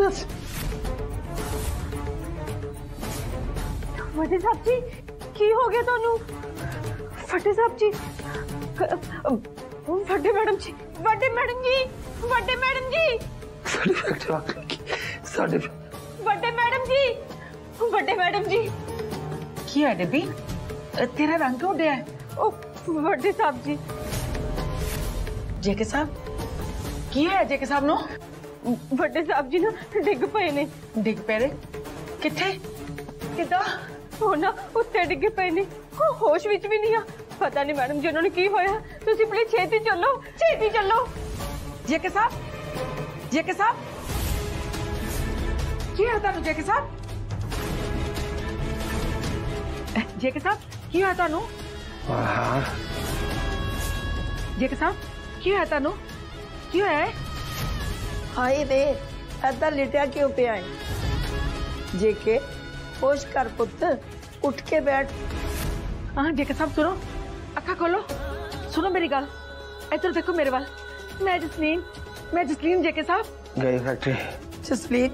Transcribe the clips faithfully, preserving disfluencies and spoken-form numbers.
फटे साहब जी की हो गया थानू? फटे साहब जी, फटे मैडम जी, फटे मैडम जी, फटे मैडम जी, फटे मैडम जी, फटे मैडम जी। की है डेबी, तेरा रंग क्यों उड़े है? फटे साहब जी। जेके साहब की है? जेके साहब नो फटे साहब जी ना डिग पे ने। डिग पे रे? किथे किदा? होना उत्ते डिगे पे ने, होश विच भी नहीं आ। पता नहीं मैडम जी उन्होंने की होया। तुसी प्लीज छेती चलो, छेती चलो। जेके साहब, जेके साहब की है थानू? जेके साहब, जेके साहब की है थानू? हां जेके साहब की है थानू? क्यों है? हाय रे, ऐसा लिटिया क्यों पिया है? जेके होश कर पुत, उठ के बैठ। हाँ जेके साहब सुनो, अखा खोलो, सुनो मेरी गल, इधर देखो मेरे वाल। मैं जसलीन, मैं जसलीन जेके साहब। गई फैक्ट्री। जसलीन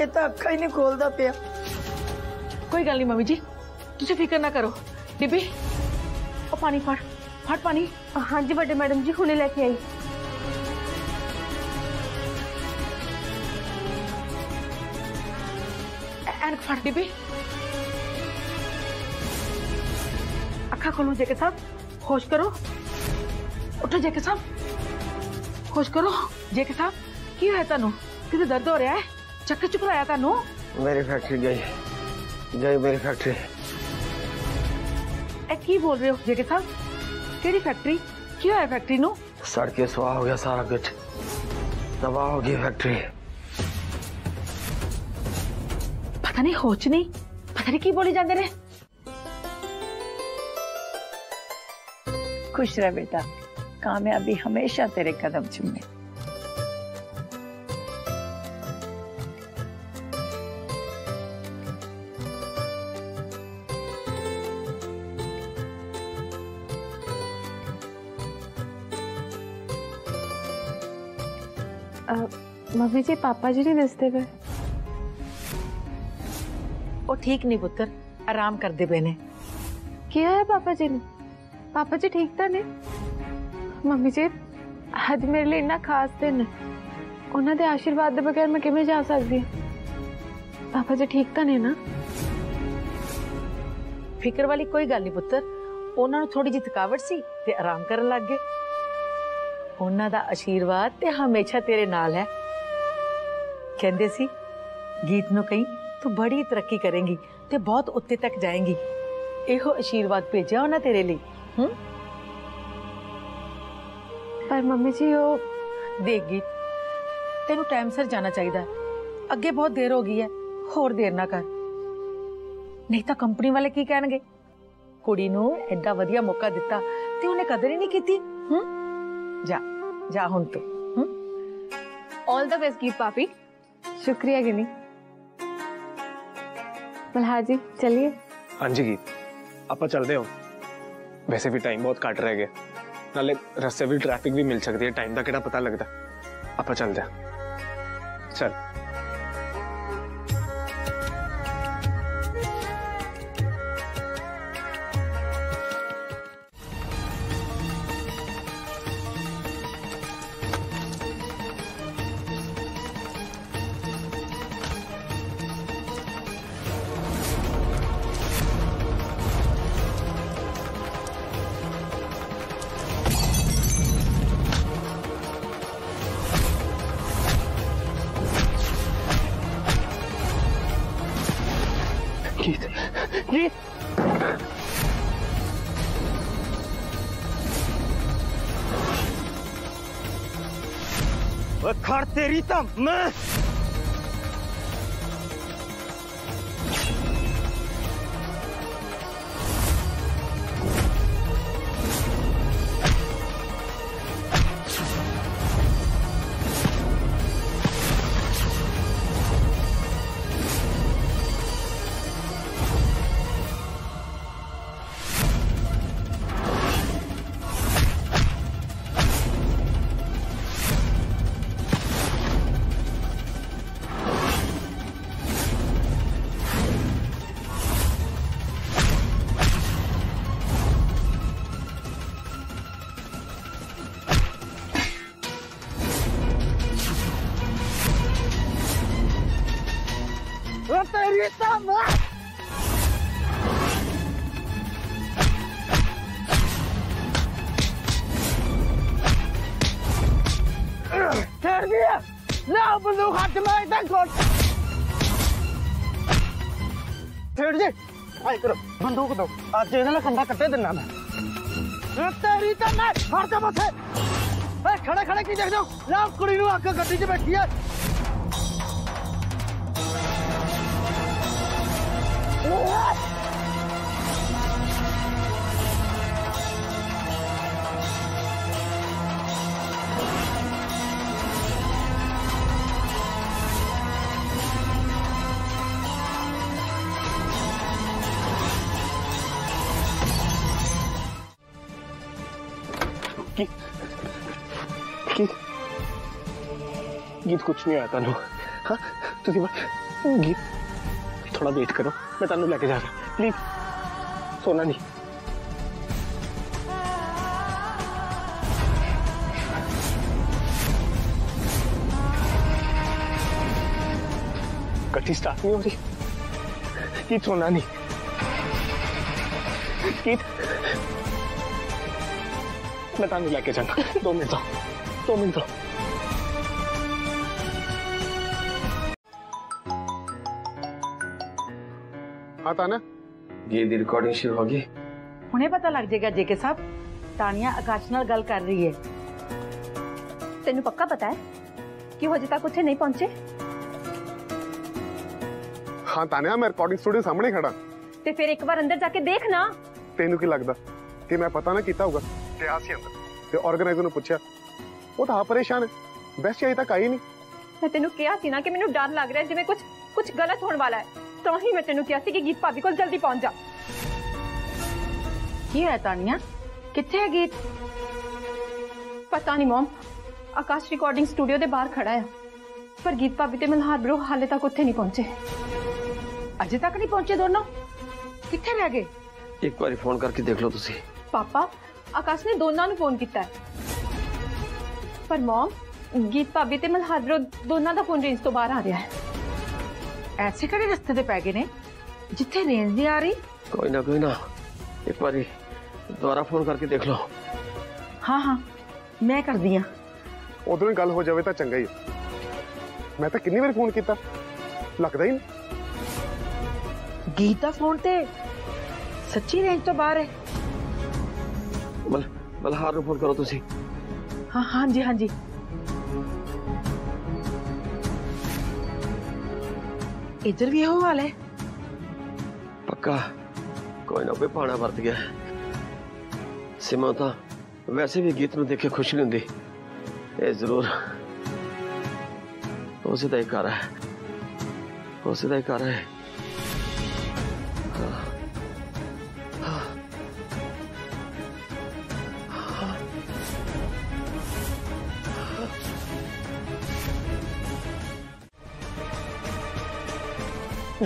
ये तो अखा ही नहीं खोलता पिया। कोई गल नहीं मम्मी जी, तुसी फिक्र ना करो। डिब्बी ओ पानी फट फट पानी। हाँ जी बड़े मैडम जी हुणे लेके आई। एनक फट डिब्बी, अखा खोलो। जेके साहब होश करो, उठो जेके साहब, होश करो। जेके साहब की है थानू? किसे दर्द हो रहा है? चक्कर चुकर आया थानू? मेरी फैक्ट्री गई, गई मेरी फैक्ट्री। ए की बोल रहे हो जेके साहब? केड़ी फैक्ट्री? क्यों है फैक्ट्री नू? सड़के सुहा हो गया, सारा कुछ तबाह हो गई फैक्ट्री। पता नहीं होच नहीं, पता नहीं की बोली जाते रहे। खुश रह बेटा, कामयाबी हमेशा तेरे कदम चूमे। मम्मी जी पापा जी नहीं दसते पे? ओ ठीक नहीं पुत्र, आराम कर दे बेने। क्या है पापा जी ने? पापा जी ठीक तो नहीं? मम्मी जी अज मेरे लिए इन्ना खास दिन है, उन्होंने दे आशीर्वाद के बगैर मैं किमें जा सकती हूं? पापा जी ठीक तो नहीं ना? फिक्र वाली कोई गल नहीं पुत्र, उन्होंने थोड़ी जी थकावट सी ते आराम करन लग गए। उन्होंने दा आशीर्वाद ते हमेशा तेरे नाल है। कहंदे सी गीत नूं कहीं तू बड़ी तरक्की करेंगी ते बहुत उत्ते तक जाएंगी। एहो आशीर्वाद भेजा उन्होंने तेरे लिए। हुँ? पर मम्मी जी वो देगी, तेनू टाइम सर जाना चाहिए। अगे बहुत देर हो गई है, होर देर ना कर, नहीं तो कंपनी वाले की कहणगे? कुड़ी नू एडा वधिया मौका दिता ते उन्हें कदर ही नहीं कीती। हुँ? जा जा हुण तू। ऑल द बेस्ट गीत पापी। शुक्रिया गिनी। मल्हार जी चलिए। हाँ जी गीत, आप चलते हो? वैसे भी टाइम बहुत घट रह गया, नाले रस्ते भी ट्रैफिक भी मिल सकती है, टाइम का कितना पता लगता। आप चलते हैं। चल गीत, खड़ तेरी तम मैं। เนี่ยเล่าประตูขาดจะเลยตั้งกดเถิดดิไอ้กระบันดูกระดูกอาเจนนั่นแหละคันบ้ากัดเต้นนั่นแหละรักแต่รีตันนั่นหาจะมาเถอะเฮ้ยขนาดขนาดกี่เด็กดูเล่ากุลีนูอาเกะกัดที่จะไปเที่ยวगीत कुछ नहीं आया तू हाँ तुझे गीत थोड़ा वेट करो मैं तू लेके जा रहा प्लीज सोना नहीं कटी स्टार्ट नहीं हो रही गीत सोना नहीं गीत मैं तू लेके जाना दो मिनट रहो दो मिनट रहो आता ना ये दी रिकॉर्डिंग शुरू होगी उन्हें पता लग जाएगा जेके साहब तानिया आकाश नाल गल कर रही है तेनू पक्का पता है कि वो अजे तक उठे नहीं पहुंचे हाँ तानिया मैं रिकॉर्डिंग स्टूडियो सामने खड़ा ते फिर एक बार अंदर जाके देखना तेनू की लगदा कि मैं पता ना कीता होगा ते आसी अंदर ते ऑर्गेनाइजर ने पूछा वो तो हाँ परेशान है बेस्ट अजे तक आई नहीं मैं तेनू कहा सी ना कि मैनू डर लग रहा है जिवें कुछ कुछ गलत होने वाला है तो ही मैं तेनू कहा कि गीत भाभी को जल्दी पहुंच जा की है तानिया किथे है गीत पता नहीं मॉम आकाश रिकॉर्डिंग स्टूडियो के बाहर खड़ा है पर गीत भाभी ते मल्हार ब्रो हाले तक उत्थे नहीं पहुंचे अजे तक नहीं पहुंचे दोनों किथे रह गए एक बार फोन करके देख लो तुसी पापा आकाश ने दोनों को फोन किया पर मॉम गीत भाभी ते मल्हार ब्रो दोनों का फोन रेंज तो बाहर आ रहा है ऐसे कड़े रस्ते ते पै गए ने जिथे रेंज नहीं आ रही कोई ना कोई ना एक बार दोबारा फोन करके देख लो हाँ हाँ मैं कर दिया उधरों गल हो जाए तो चंगा ही मैं तो कितनी बार फोन किया लगता ही नहीं गीता फोन ते सच्ची रेंज तो बाहर है बल बलहार नूं फोन करो तुसी हाँ हाँ जी हाँ जी इधर भी हो वाले पक्का कोई ना कोई पाना वरत गया सिमा तो वैसे भी गीत में देखे खुश नहीं होंगी ये जरूर उसे तो एक है उसे तो एक है हाँ हाँ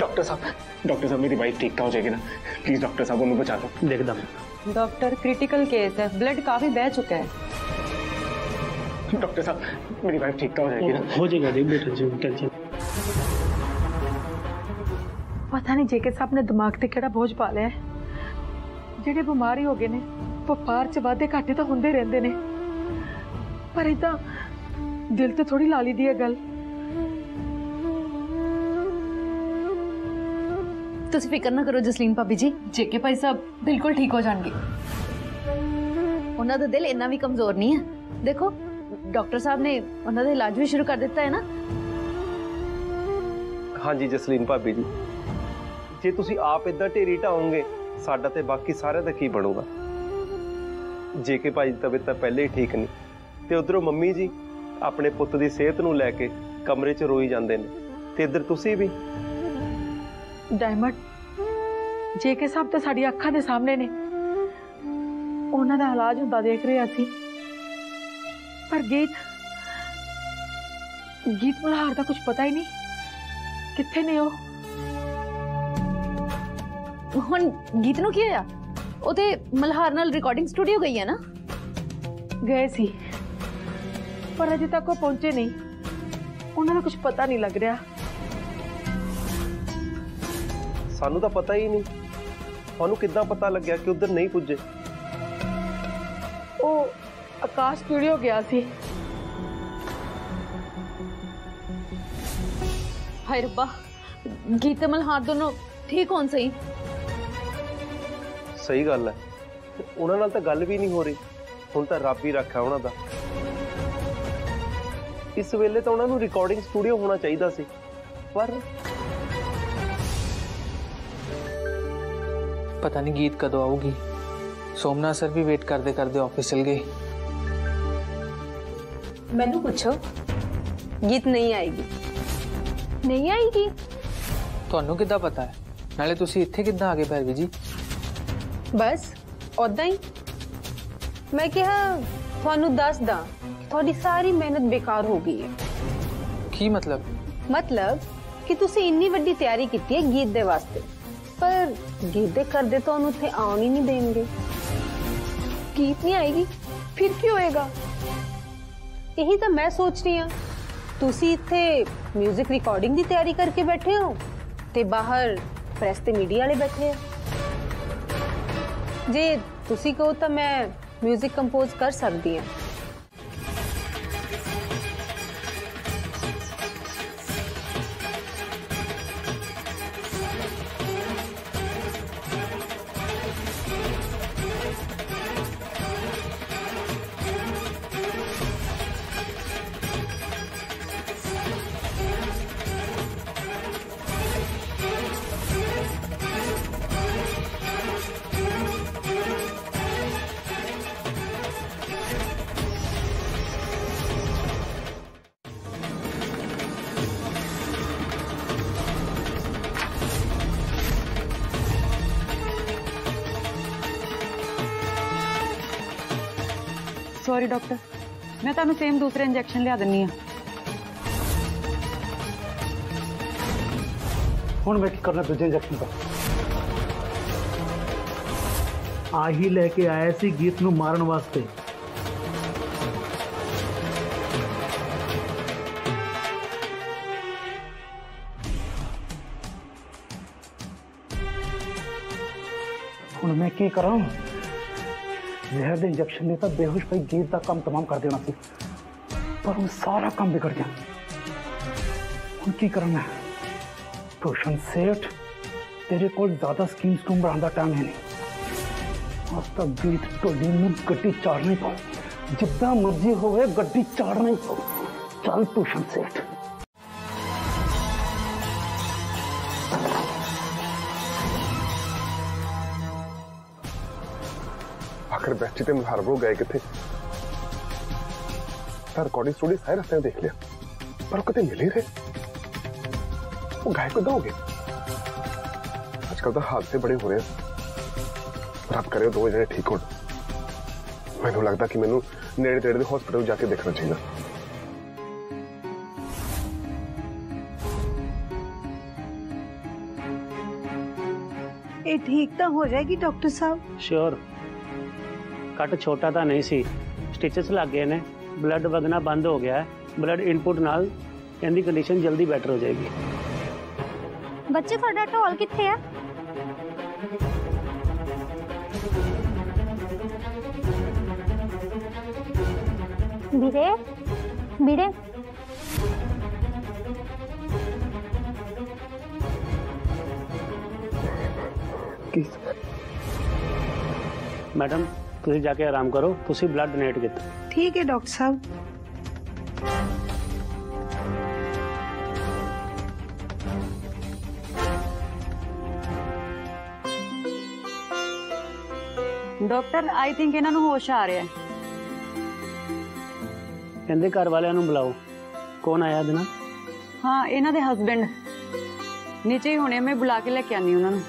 डॉक्टर साहब डॉक्टर साहब मेरी वाइफ ठीक हो जाएगी ना प्लीज डॉक्टर साहब उन्हें बचा दो देख दम डॉक्टर क्रिटिकल केस है ब्लड काफी बह चुका है डॉक्टर साहब मेरी वाइफ ठीक हो जाएगी ना हो जाएगा देख बेटा टेंशन पता नहीं जेके साहब ने दिमाग ते केड़ा बोझ पा लिया है जेड़े बीमारी हो गए ने व्यापार च वादे घाटे तो होंदे रहंदे ने पर इदा दिल ते थोड़ी लाली दी है गल तुसी फिकर ना करो जसलीन भाभी जी जेके भाई साहब बिल्कुल ठीक हो जाएंगे उन्होंने दिल इतना भी कमजोर नहीं है देखो डॉक्टर साहब ने उन्होंने इलाज भी शुरू कर दिता है ना हाँ जी जसलीन भाभी जी जे तुसी आप इदा ढेरी ढाओगे साडा ते बाकी सारे दा की बनूगा जेके भाई की तबीयत पहले ही ठीक नहीं तो उधरों मम्मी जी अपने पुत की सेहत नूं लैके कमरे च रोई जाते हैं तो इधर तुसी भी डायमंड जेके साहब तो साड़ी अखा दे सामने ने उन्हों का इलाज होता देख रहे असी पर गीत गीत मल्हार का कुछ पता ही नहीं किथे ने हो हुण गीत नूं की होया ओ ते मल्हार नाल रिकॉर्डिंग स्टूडियो गई है ना गए सी पर अजे तक वो पहुंचे नहीं उन्होंने कुछ पता नहीं लग रहा सानू तो पता ही नहीं। सानू कितना पता लग गया कि उधर नहीं पुजे? ओ आकाश स्टूडियो गया सी। हाय रब्बा, गीतमल हाथ दोनों ठीक होन सही। सही गल है, उन्हां नाल तां गल भी नहीं हो रही। हुण तां रब ही रखा उन्हां दा। इस वेले तो उन्होंने रिकॉर्डिंग स्टूडियो होना चाहिए सी, पर पता नहीं गीत कदों आऊगी। सोमना सर भी वेट करते करते ऑफिस चल गए। मैनू पूछो, गीत नहीं आएगी? नहीं आएगी? तुहानू किद्दां पता है? नाले तुसी इत्थे किद्दां आ गए भैरवी जी? बस ओदां ही मैं कहा तुहानू दसदा थोड़ी सारी मेहनत बेकार हो गई है। की मतलब? मतलब कि तुसी इन्नी बड़ी तैयारी की थी गीत दे वास्ते, पर गीत दे कर दे तो उन्हें आनी नहीं देंगे। गीत नहीं आएगी फिर क्या होएगा? यही तो मैं सोच रही हूँ। तुसी इत्थे म्यूजिक रिकॉर्डिंग की तैयारी करके बैठे हो ते बाहर प्रेस ते मीडिया वाले बैठे हैं। जे तुसी कहो तो मैं म्यूजिक कंपोज कर सकती हूँ। सॉरी डॉक्टर, मैं तुहानू सेम दूसरे इंजेक्शन लिया दिनी आ। हुण मैं की करना दूजे इंजेक्शन का? आ ही लेके आया सी गीत नू मारन वास्ते। हुण मैं की करां? जहर के इंजेक्शन ने तो बेहोश भाई गीत का काम तमाम कर देना सी, पर हम सारा काम बिगड़ गया। हम की करना है? रोशन सेठ, तेरे को ज्यादा स्कीम्स को बढ़ाने टाइम है नहीं। आज तक गीत ढोली में गड्डी चाड़नी पो, जितना मर्जी हो गड्डी चाड़नी पो। चल रोशन सेठ। आखिर बैठी थे मुहारबो गए किथे? रिकॉर्डिंग स्टूडियो सारे रास्ते देख लिया, पर कते मिल ही रहे। वो गाय को दोगे? आजकल तो हादसे बड़े हो रहे हैं, पर आप करे दो जने ठीक हो। मैनू लगता कि मैनू नेड़े तेड़े दे हॉस्पिटल जाके देखना चाहिए। ये ठीक तो हो जाएगी डॉक्टर साहब? श्योर। कट छोटा तो नहीं सी, स्टिचेस लग गए ने, ब्लड वगना बंद हो गया है। ब्लड इनपुट नाल इनकी कंडीशन जल्दी बेटर हो जाएगी। बच्चे थोड़ा ढोल किथे है? बीरे, बीरे। मैडम तुसी जाके आराम करो, तुसी ब्लड डोनेट किया। ठीक है डॉक्टर साहब। डॉक्टर आई थिंक इन्हां नूं होश आ रहा है। इनके घर वाले नूं बुलाओ। कौन आया दिना? हाँ इन्हां दे हस्बैंड नीचे ही होने, मैं बुला के लेके आनी उन्हां नूं।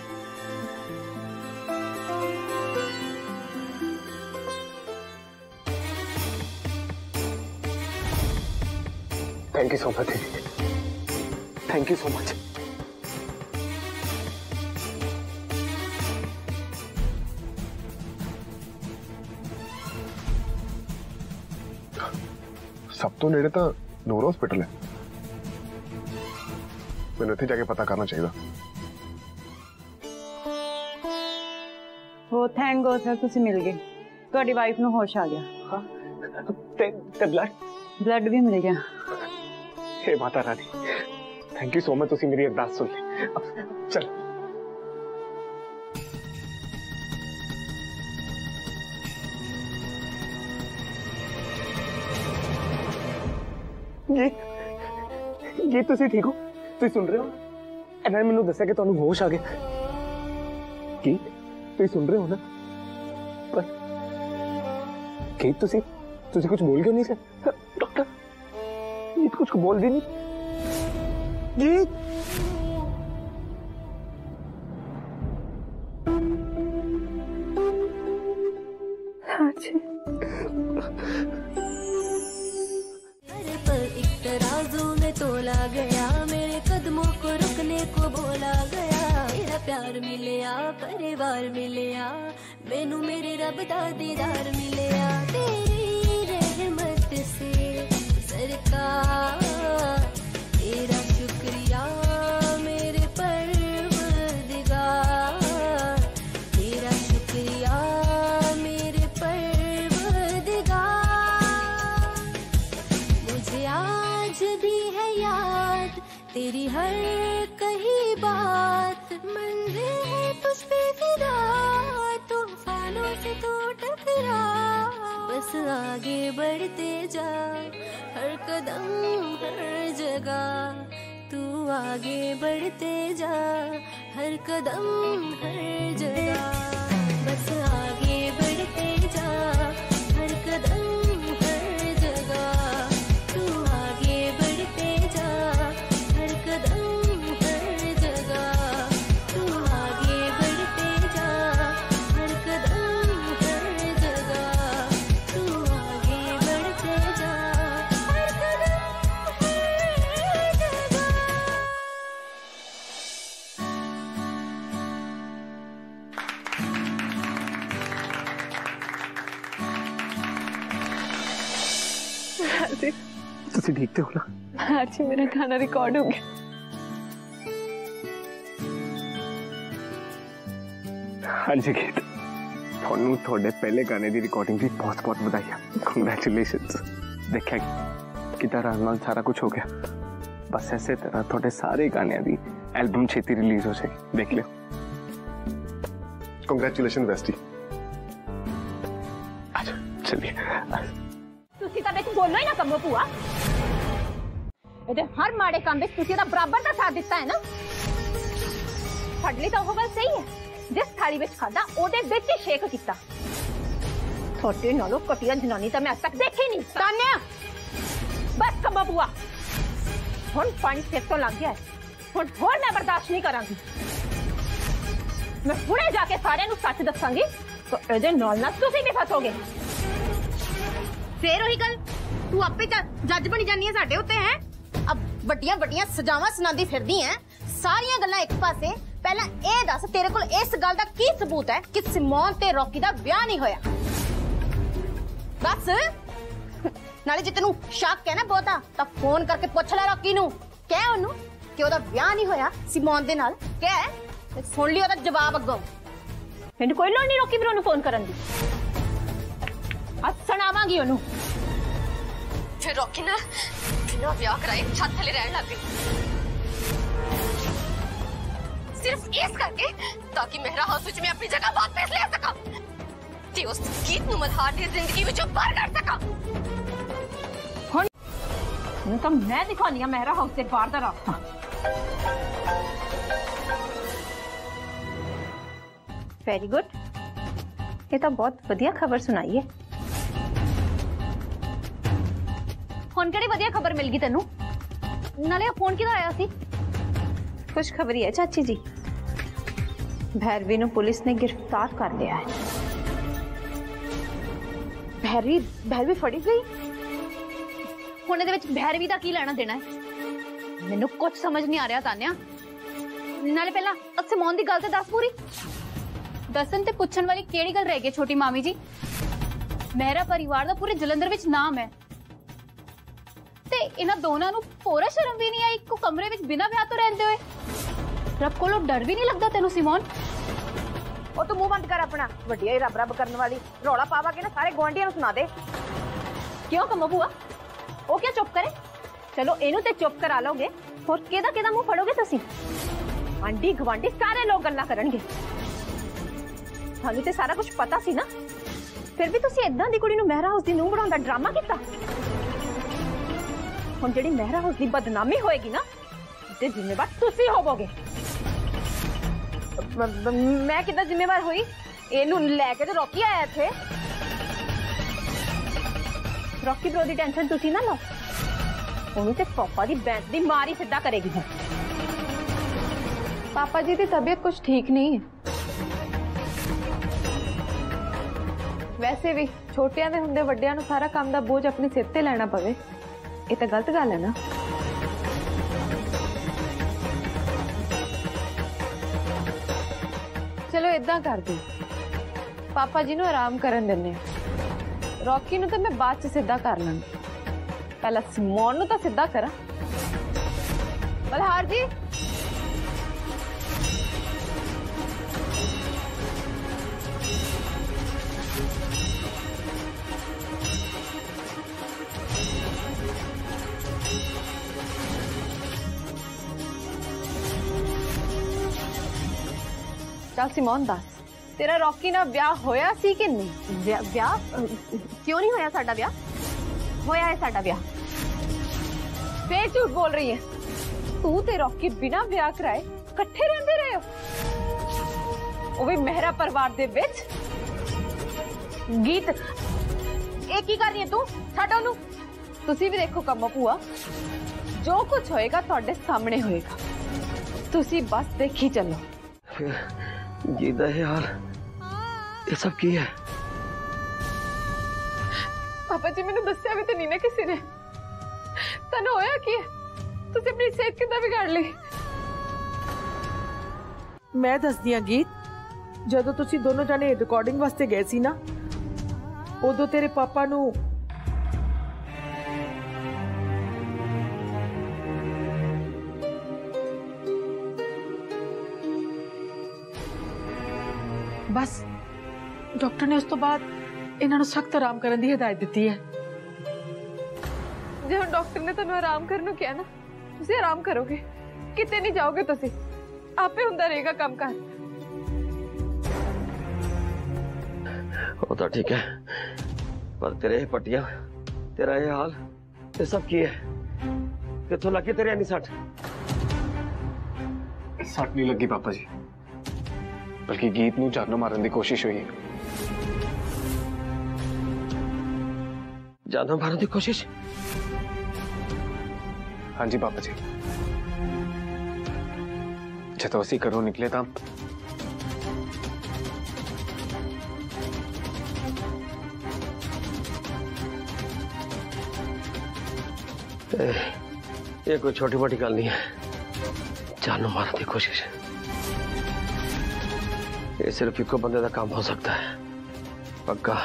Thank you so much. Thank you so much. सब तो नेड़े तो नूर हॉस्पिटल है, मैंने उसे जाके पता करना चाहिए। सो थैंक गॉड सर तुसी मिल गए। ਤੁਹਾਡੀ ਵਾਈਫ ਨੂੰ ਹੋਸ਼ ਆ ਗਿਆ। ਹਾਂ ਤੇ ਤੇ ਬਲੱਡ ਬਲੱਡ ਵੀ ਮਿਲ ਗਿਆ। हे Mata Rani thank you so much, तुसी मेरी अरदास सुन ले। चल जी जी तुसी ठीक हो? तुसी सुन रहे हो? ਇਹਨਾਂ ਨੇ ਮੈਨੂੰ ਦੱਸਿਆ ਕਿ ਤੁਹਾਨੂੰ ਹੋਸ਼ ਆ ਗਿਆ। ਕੀ ਤੁਸੀਂ ਸੁਣ ਰਹੇ ਹੋ ਨਾ? पर ਕੀ ਤੁਸੀਂ ਤੁਸੀਂ ਕੁਝ ਬੋਲ ਕਿਉਂ ਨਹੀਂ ਸਰ? ਡਾਕਟਰ ਇਹ ਕੁਝ ਬੋਲ ਦੇ ਨਹੀਂ ਜੀ। ਅੱਛਾ अरे पर एक तराजू में तोला गया, मेरे कदमों को रुकने को बोला गया। मेरा प्यार मिलिया, परिवार मिलिया, मैनू मेरे रब दा दीदार मिलिया। तेरी रहमत से सरकार तेरा शुक्रिया, मेरे परवरदिगार तेरा शुक्रिया, मेरे परवरदिगार। मुझे आज भी है याद तेरी हर कही बात, मंज़िल है तुझ पे फिदा, तूफानों से तू टकरा। बस आगे बढ़ते जा, हर कदम हर जगह तू आगे बढ़ते जा, हर कदम हर जगह। बस आगे बढ़ते जा, हर कदम हर जगह तू आगे बढ़ते जा, हर कदम देखते हो ना? आज मेरा गाना रिकॉर्ड हो गया। हाँ जी गीत, थोनू थोड़े पहले गाने की रिकॉर्डिंग भी बहुत बहुत बधाइयाँ। कंग्रेचुलेशंस। देखा कि तरह नाल सारा कुछ हो गया, बस ऐसे तरह थोड़े सारे गाने की एल्बम छेती रिलीज हो जाएगी। देख लियो। कंग्रेचुलेशन वेस्टी। अच्छा चलिए तुसी तो बेच बोलो ही ना कमो पुआ। हर माड़े काम में तुसी बराबर का साथ दिता है ना। फटली तो वो गल सही है, जिस थाली में खादा ओदे विच ही शेक किता। थोड़े नालों कटिया जनानी तो मैं अब तक देखी नहीं। तान्या बस कमो पुआ, हुण पानी सिर तो लग गया है, हुण होर मैं बर्दाश्त नहीं करांगी। मैं हुणे जाके सारे नूं सच दसांगी, तो इहदे नाल ना तुसी भी फसोगे। फिर वही गल, तू आपे जज बनी जानी है साडे उत्ते है। अब बटिया बटिया सजावां सुनांदी फिरदी है, सारियां गल्लां एक पासे। पहला ए दस तेरे कोल इस गल दा की सबूत है कि सिमोन ते रॉकी दा ब्याह नहीं होया? बस नाले जे तैनूं शक है ना बहुता तां फोन करके पुछ ले रॉकी नूं, कह ओनूं कि ओदा ब्याह नहीं होया सिमोन दे नाल, कह ते सुण लियो ओदा जवाब अग्गों। मैनूं कोई लोड़ नहीं रॉकी वीरों नूं फोन करन दी, सुनावांगी ओनूं। फिर रॉकी ना बिना ब्याह कराए छत थले रहन लग गई, सिर्फ इस करके ताकि मेहरा हाउस विच मैं अपनी जगह वापस ले सका ते उस गीत नूं मधार दी जिंदगी विच बाहर कर सका। हुण हुण तां मैं दिखानी आ मेहरा हाउस दे बाहर दा रास्ता। वेरी गुड, ये तो बहुत वधिया खबर सुनाई है। फोन केड़ी वधिया खबर मिल गई तेनू? नाले फोन किदा आया सी? खुश खबरी है चाची जी, भैरवी नू पुलिस ने गिरफ्तार कर लिया है। भैरवी भैरवी फड़ी गई? हुण इहदे विच भैरवी दा की लैना देना है? मैनू कुछ समझ नहीं आ रहा तान्या। नाले पहला असे मौन दी गल ते दस पूरी। दसन ते पुछण वाली केड़ी गल रह गई छोटी मामी जी? मेरा परिवार दा पूरे जलंधर विच नाम है ते इन्हां दोनां नूं पूरा शर्म भी नहीं आई को कमरे विच बिना ब्याह तो रहंदे होए? रब कोलों डर भी नहीं लगदा तैनूं सिमोन? ओ तू मुंह बंद कर अपना, वड्डी है रब रब करने वाली। रौला पावा के ना सारे गुआंढियां सुना दे। क्यों कमो बुआ, ओ क्या चुप करे? चलो इनू ते चुप करा लोगे, और केदा केदा मुंह फड़ोगे तुसी? आंडी गुआंढी सारे लोग गल्लां करनगे। थानू ते सारा कुछ पता सी ना, फिर भी तुसी इदां दी कुड़ी नूं महरा हाउस दी नूं बनाउण दा ड्रामा कीता। हुण जिहड़ी महरा हाउस दी बदनामी होएगी ना, ते जिम्मेवार तुसी होवोगे। मैं कितना जिम्मेवार हुई? इनू लैके तो रॉकी आया इत्थे। रॉकी ब्रो दी टेंशन तुसी ना लो, उन्हें ते पापा दी बैंस दी मारी सिद्धा करेगी। पापा जी की तबीयत कुछ ठीक नहीं है। वैसे भी छोटिया दे हुंदे वड्डियां नू सारा काम दा बोझ अपने सिर ते लैना पवे, ये तो गलत गल है ना। चलो इदा कर दो, पापा जी नू आराम करन देने। रॉकी नू तो मैं बाद च सीधा कर लांगी, पहला सिमोन नू तो सीधा करा। बलहार जी चल सिमोन दस, तेरा रॉकी ना ब्याह होया सी कि नहीं? ब्याह ब्या? क्यों नहीं होया? साडा ब्याह होया है। साडा ब्याह? फिर झूठ बोल रही है तू। ते रॉकी बिना ब्याह कराए कट्ठे रहंदे रहे हो, वो भी मेहरा परिवार दे विच। गीत ए की कर रही है तू? छड्ड ओनू। तुसी भी देखो कम्मो भूआ, जो कुछ होएगा तुहाडे सामने होएगा, तुसी बस देखी चलो। जीदा है यार, ये सब की है? पापा जी मैंने दस्या भी तो नहीं ना किसी ने। तन होया की है? तुझे अपनी सेहत कितना बिगाड़ ली? मैं दस दिया गीत, जदों तुसी दोनों जाने रिकॉर्डिंग वास्ते गए सी ना, उदों तेरे पापा नू बस डॉक्टर ने उस तो बाद इन्हों सख्त आराम करने की हिदायत दी है। जो हम डॉक्टर ने तुम आराम करने को ना, तुम आराम करोगे, कितने नहीं जाओगे, तुम आपे होंदा रहेगा काम काज। वो तो ठीक है, पर तेरे पटिया तेरा ये हाल, ये सब की है? कितों लगी तेरे? यानी सट सट नहीं लगी पापा जी, बल्कि गीत नू जानों मारन दी कोशिश हुई। जानों मारन दी कोशिश? हाँ जी पापा जी, जदों असीं घरों निकले तां ये कोई छोटी मोटी गल नहीं है। जानों मारन दी कोशिश, ये सिर्फ इको बंदे का काम हो सकता है। पक्का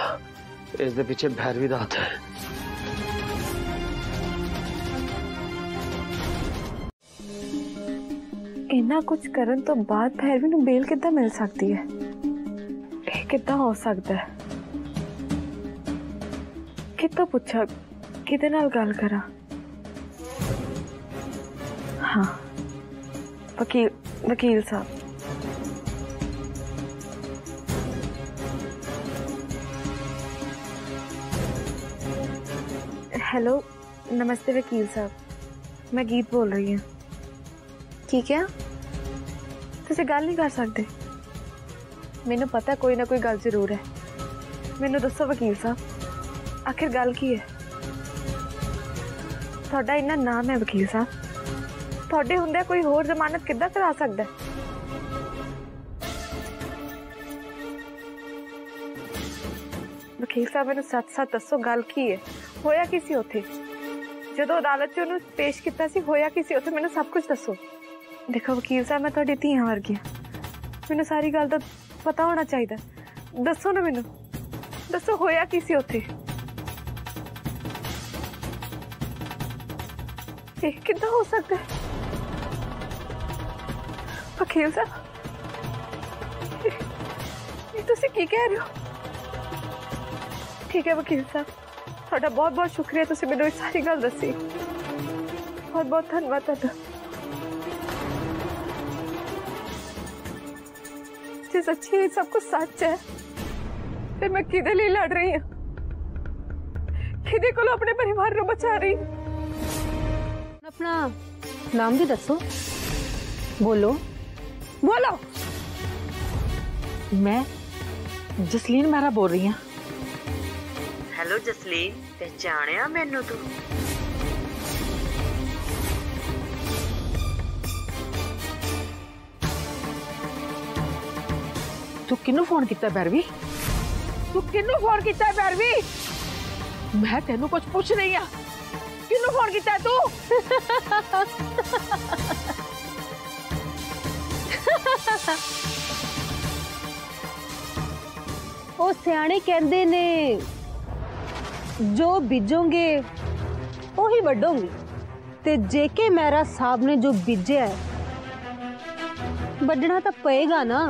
इस दे पीछे भैरवी दा हाथ है। इन्ना कुछ करन तो बाद भैरवी नू बेल कितना मिल सकती है? ये कितना हो सकता है? कितों पूछा, किदे नाल गल करा? हाँ वकील, वकील साहब। हेलो नमस्ते वकील साहब, मैं गीत बोल रही हूँ। ठीक है, तुसी गल नहीं कर सकते? मैनू पता कोई ना कोई गल जरूर है। मैनू दसो वकील साहब, आखिर गल की है? तुहाडा इन्ना नाम है वकील साहब, तुहाडे हुंदे कोई होर जमानत किद्दां करा सकदा है? वकील साहब मैनू सच सच दसो, गल की है? होया किसी उथे? जदों अदालत च उन्हें पेश किया सी, होया किसी उथे? मैनू सब कुछ दसो। देखो वकील साहब, मैं तुहाडी धीआं वर्गी हां, मैनू सारी गल दा पता होना चाहिदा। दसो ना मैनू, दसो होया किसी उथे? ये किद्दां हो सकदा है वकील साहब? तुसीं की कह रहे हो। ठीक है वकील साहब, थोड़ा बहुत बहुत शुक्रिया, तुसीं मैनूं इस सारी गल दसी, बहुत बहुत धन्यवाद तुहाडा। जी सच्ची सब कुछ सच है ते मैं किदे लई लड़ रही हूं, किदे कोल अपने परिवार नूं बचा रही। अपना नाम भी दसो, बोलो बोलो। मैं जसलीन मेरा बोल रही हूं। हेलो जसलीन, पहचानिया मैनू तू? तू किन्नू फोन किया भैरवी? तू किन्नू फोन किया भैरवी? मैं तेनू कुछ पूछ रही हूं, किन्नू फोन किया तू? ਉਹ ਸਿਆਣੇ ਕਹਿੰਦੇ ਨੇ ਜੋ ਬੀਜੋਗੇ ਉਹੀ ਵੱਢੋਗੇ, ਤੇ ਜੇ ਕੇ ਮੇਰਾ ਸਾਹਿਬ ਨੇ ਜੋ ਬੀਜਿਆ ਹੈ ਵੱਢਣਾ ਤਾਂ ਪਏਗਾ ਨਾ।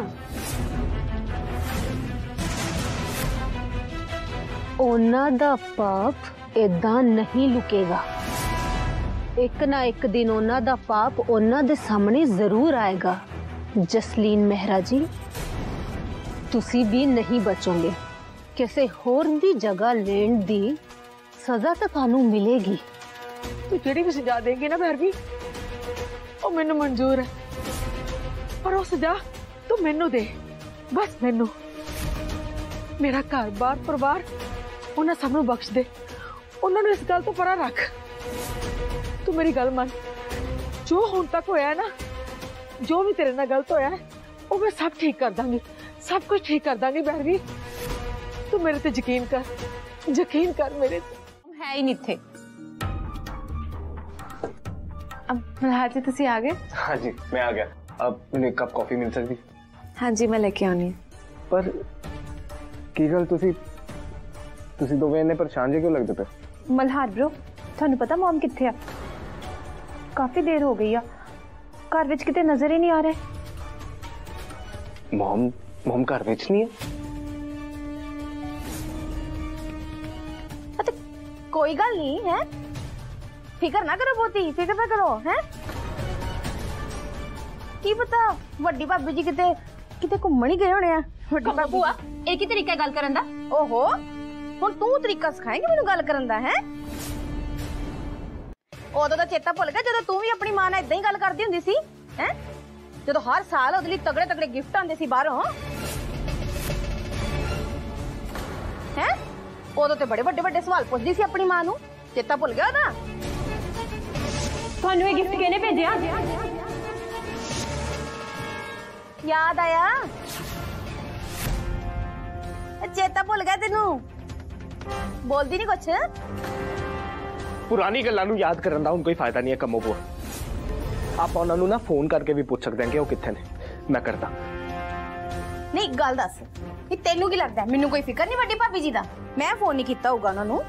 ਉਹਨਾਂ ਦਾ ਪਾਪ ਇਦਾਂ ਨਹੀਂ ਲੁਕੇਗਾ, ਇੱਕ ਨਾ ਇੱਕ ਦਿਨ ਉਹਨਾਂ ਦਾ ਪਾਪ ਉਹਨਾਂ ਦੇ ਸਾਹਮਣੇ ਜ਼ਰੂਰ ਆਏਗਾ। जसलीन मेहरा जी, तुसी भी नहीं बचोगे, किसी होर दी जगह लेन दी सजा तो थानू मिलेगी। तू जेड़ी भी सजा देंगे ना भैरवी, ओ मैनू मंजूर है, पर ओ सजा तू मैनू दे, बस मैनू। मेरा घर बार परिवार उन्हें सबनू बख्श दे, उन्होंने इस गल तो परा रख। तू मेरी गल मन, जो हुण तक होया है ना, जो भी तेरे ना गलत होया है वो मैं सब ठीक कर दूंगी, सब कुछ ठीक कर दूंगी भैरवी। तू मेरे पे यकीन कर, यकीन कर मेरे पे। है ही नहीं थे। अब मल्हार जी तुसी आ गए? हाँ जी मैं आ गया। अब मुझे कप कॉफी मिल सकती? हाँ जी मैं लेके आनी। पर की गल तुसी तुसी दो बहने परेशान जी क्यों लगदे पे? मल्हार ब्रो थानू पता मॉम किथे आ? काफी देर हो गई आ, घर विच किते नजर ही नहीं आ रहे। मॉम मॉम घर विच नहीं है? तो कोई गल नहीं है, फिकर ना करो बोती, फिकर ना करो हैं। की पता वड्डी भाभी जी किते किते घूमण ही गए होने आ। वड्डी भाभी एक ही तरीका गल करन दा। ओहो हुण तू तरीका सिखाएगी मैनू गल करन दा है? उदों का चेता भुल गया जो तू भी अपनी मां नाल इदां ही गल करती हुंदी सी हैं, जो हर साल उदे लई तगड़े तगड़े गिफ्ट आंदे सी बाहरों हैं। उदों ते बड़े बड़े बड़े सवाल पुछदी सी अपनी मां नूं, चेता भुल गया उदा? तुहानूं ये गिफ्ट किहने भेजिया? याद आया? चेता भुल गया तेनू? बोलदी नहीं कुछ? पुरानी गल्लां नूं याद करन दा हुण कोई फायदा नहीं है कम्मो बुआ। आप उन्हां नूं ना फोन करके भी पूछ सकदे हैं कि ओह कित्थे ने, मैं करदा। नहीं गल दस, तेनू की लगदा है? मैनू कोई फिकर नहीं वड्डी भाभी जी दा, मैं फोन नहीं कीता होगा उन्हां नूं।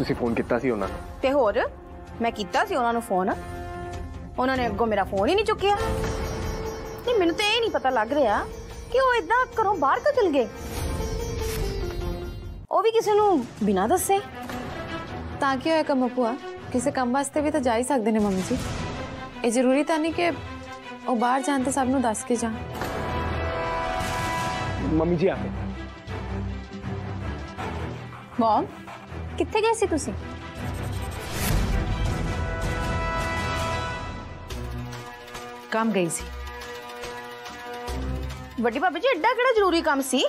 तुसीं फोन कीता सी उन्हां नूं? ते होर, मैं कीता सी उन्हां नूं फोन, उन्हां ने अग्गों मेरा फोन ही नहीं चुक्किया। नहीं मैनू ते इह नहीं पता लग रिहा कि ओह इदां घरों बाहर क्यों चल गए, ओह भी किसे नूं बिना दस्से। ਤਾਂ ਕੀ ਹੋਇਆ ਕਮ ਭੂਆ, ਕਿਸੇ ਕੰਮ ਵਾਸਤੇ ਵੀ ਤਾਂ ਜਾ ਹੀ ਸਕਦੇ ਨੇ ਮੰਮੀ ਜੀ, ਇਹ ਜ਼ਰੂਰੀ ਤਾਂ ਨਹੀਂ ਕਿ ਉਹ ਬਾਹਰ ਜਾਣ ਤਾਂ ਸਭ ਨੂੰ ਦੱਸ ਕੇ ਜਾਣ। ਮੰਮੀ ਜੀ ਆਪੇ ਮਮ ਕਿੱਥੇ ਗਏ ਸੀ ਤੁਸੀਂ? ਕੰਮ ਗਈ ਸੀ। ਵੱਡੀ ਭਾਬੀ ਜੀ ਐਡਾ ਕਿਹੜਾ ਜ਼ਰੂਰੀ ਕੰਮ ਸੀ?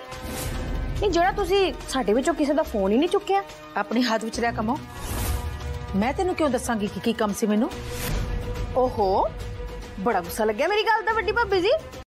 नहीं जरा तुसी साडे विचों किसी दा फोन ही नहीं चुक्या। अपने हाथ विच रह कमो, मैं तेनू क्यों दसांगी कि की काम सी मैनू? ओहो बड़ा गुस्सा लग गया मेरी गल दा वड्डी भाभी जी।